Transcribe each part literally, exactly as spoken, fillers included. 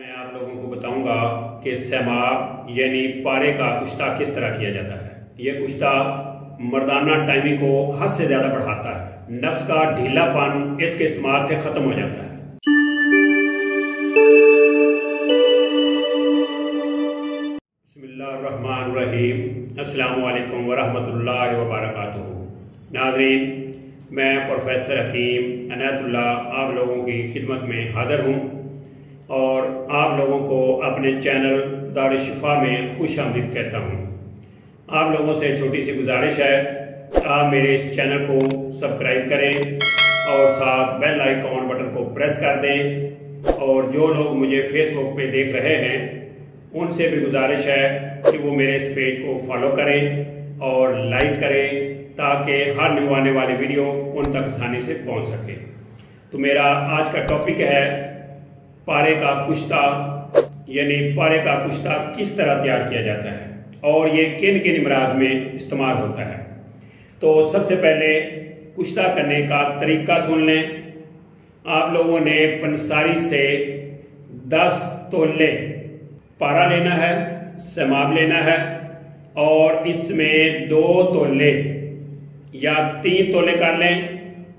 मैं आप लोगों को बताऊंगा कि समाव यानी पारे का कुष्टा किस तरह किया जाता है। यह कुष्टा मर्दाना टाइमिंग को हद से ज्यादा बढ़ाता है। नफ्स का ढीलापन इसके इस्तेमाल से खत्म हो जाता है। बिस्मिल्लाहिर्रहमानिर्रहीम, अस्सलाम वालेकुम वरहमतुल्लाहि वबरकातुहू। नाज़रीन, मैं प्रोफेसर हकीम इनायतुल्लाह आप लोगों की खिदमत में हाजिर हूँ और आप लोगों को अपने चैनल दार उल शिफा में खुश आमदीद कहता हूँ। आप लोगों से छोटी सी गुजारिश है, आप मेरे चैनल को सब्सक्राइब करें और साथ बेल आइकॉन बटन को प्रेस कर दें। और जो लोग मुझे फेसबुक पे देख रहे हैं उनसे भी गुजारिश है कि वो मेरे इस पेज को फॉलो करें और लाइक करें ताकि हर न्यू आने वाली वीडियो उन तक आसानी से पहुँच सके। तो मेरा आज का टॉपिक है पारे का कुश्ता, यानी पारे का कुश्ता किस तरह तैयार किया जाता है और ये किन किन अमराज में इस्तेमाल होता है। तो सबसे पहले कुश्ता करने का तरीका सुन लें। आप लोगों ने पंसारी से दस तोले पारा लेना है, समाव लेना है और इसमें दो तोले या तीन तोले कर लें।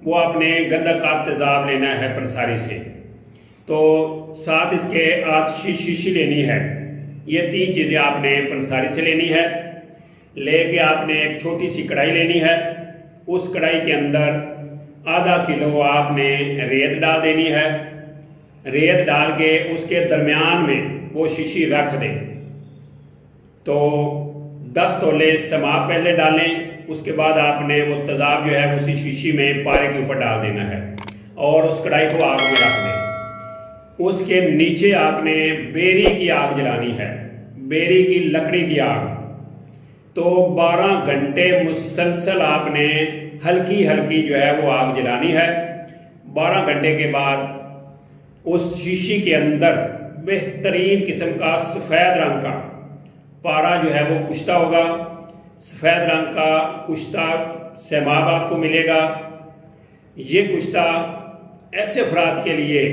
वो आपने गंदक का तेजाब लेना है पंसारी से, तो साथ इसके आतशी शीशी लेनी है। ये तीन चीज़ें आपने पंसारी से लेनी है। लेके आपने एक छोटी सी कढ़ाई लेनी है, उस कढ़ाई के अंदर आधा किलो आपने रेत डाल देनी है। रेत डाल के उसके दरमियान में वो शीशी रख दें। तो दस तोले समाव पहले डालें, उसके बाद आपने वो तेजाब जो है उसी शीशी में पारे के ऊपर डाल देना है और उस कढ़ाई को आग में रख दें। उसके नीचे आपने बेरी की आग जलानी है, बेरी की लकड़ी की आग। तो बारह घंटे मुसलसल आपने हल्की हल्की जो है वो आग जलानी है। बारह घंटे के बाद उस शीशी के अंदर बेहतरीन किस्म का सफ़ेद रंग का पारा जो है वो कुश्ता होगा। सफ़ेद रंग का कुश्ता समाव आपको मिलेगा। ये कुश्ता ऐसे अफराद के लिए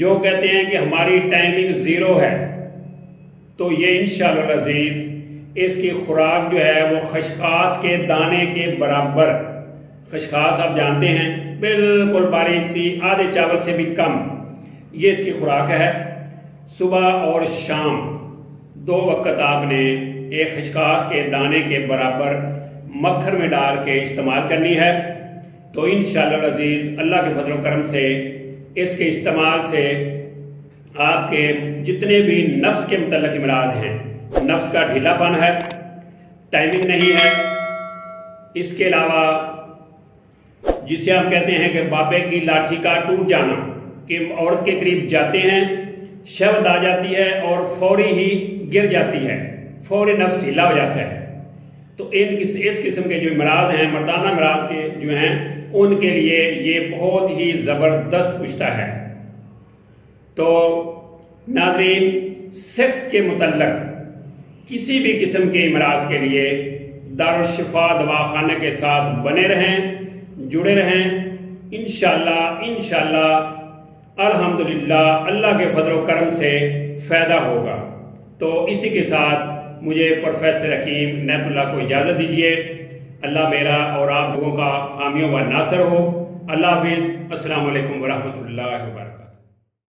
जो कहते हैं कि हमारी टाइमिंग ज़ीरो है, तो ये इंशाअल्लाह अज़ीज़ इसकी खुराक जो है वो खशखाश के दाने के बराबर। खशखाश आप जानते हैं, बिल्कुल बारीक सी, आधे चावल से भी कम, ये इसकी खुराक है। सुबह और शाम दो वक्त आपने एक खशखाश के दाने के बराबर मक्खन में डाल के इस्तेमाल करनी है। तो इंशाअल्लाह अज़ीज़ अल्लाह के फजल करम से इसके इस्तेमाल से आपके जितने भी नफ्स के मुतल्लिक़ अमराज हैं, नफ्स का ढीलापन है, टाइमिंग नहीं है, इसके अलावा जिसे हम कहते हैं कि बाबे की लाठी का टूट जाना, कि औरत के करीब जाते हैं, शब्द आ जाती है और फौरी ही गिर जाती है, फौरी नफ्स ढीला हो जाता है। तो इन किस इस किस्म के जो अमराज हैं, मर्दाना अमराज के जो हैं, उनके लिए ये बहुत ही ज़बरदस्त कुश्ता है। तो नाज़रीन, सेक्स के मुतल्लक किसी भी किस्म के इमराज के लिए दारुल शिफा दवाखाना के साथ बने रहें, जुड़े रहें। इंशाल्लाह इंशाल्लाह अल्हम्दुलिल्लाह अल्लाह के फजल व करम से फ़ायदा होगा। तो इसी के साथ मुझे प्रोफेसर हकीम इनायतुल्लाह को इजाज़त दीजिए। अल्लाह मेरा और आप लोगों का हामियों व नासर हो। अल्लाह हाफिज़। अस्सलामु अलैकुम वरहमतुल्लाहि वबरकातुहू।